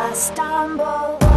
I stumble.